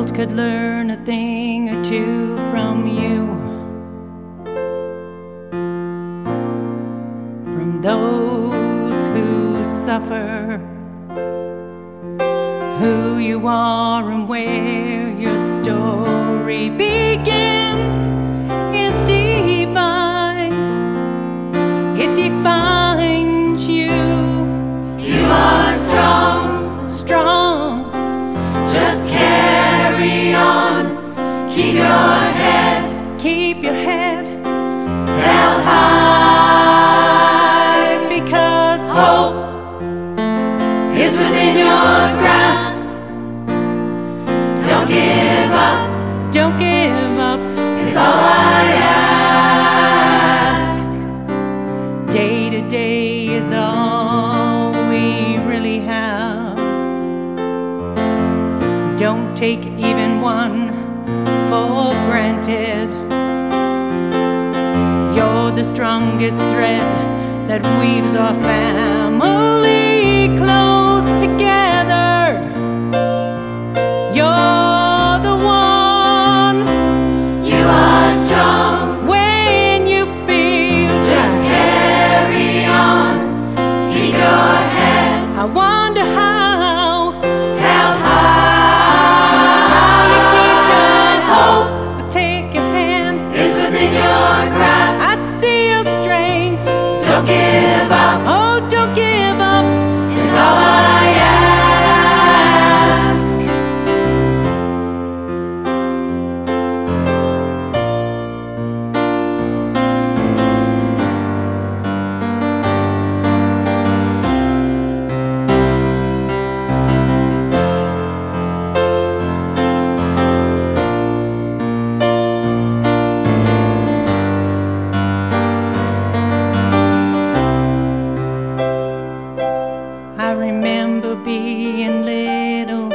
world could learn a thing or two from you, from those who suffer, who you are and where your story begins is divine. It defines you. You are strong, strong. Just carry on. Keep your head. Keep your head held high, because hope is within your grasp. Don't give up, it's all I ask. Day to day is all we really have. Don't take even one for granted. You're the strongest thread that weaves our family close together. You're the one. I wonder how held high you keep your hope. I take your hand, it's within your grasp. I see your strength. Don't give up. Oh, don't give up. It's all I being little,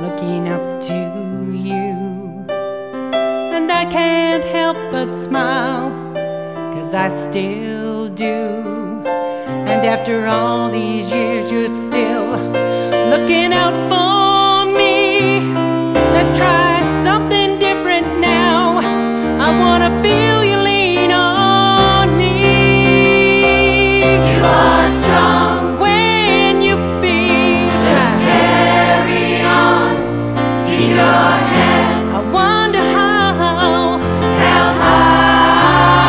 looking up to you, and I can't help but smile, 'cause I still do. And after all these years, you're still looking out for me. Let's try something different now. I wanna feel you lean on me. You are strong. Don't give up. Oh, don't give up.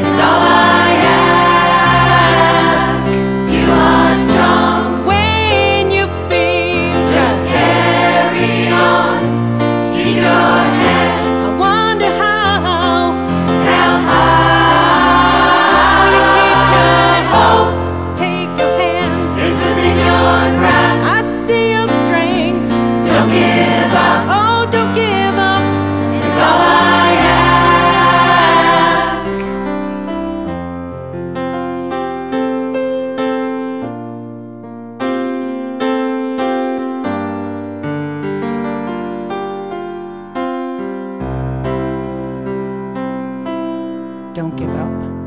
It's all I ask. You are strong when you feel. Just carry on. Keep your head. I wonder how held high you keep your hope. Take your hand. It's within your grasp. I see your strength. Don't give up. Oh, don't give up. It's all I ask. Don't give up.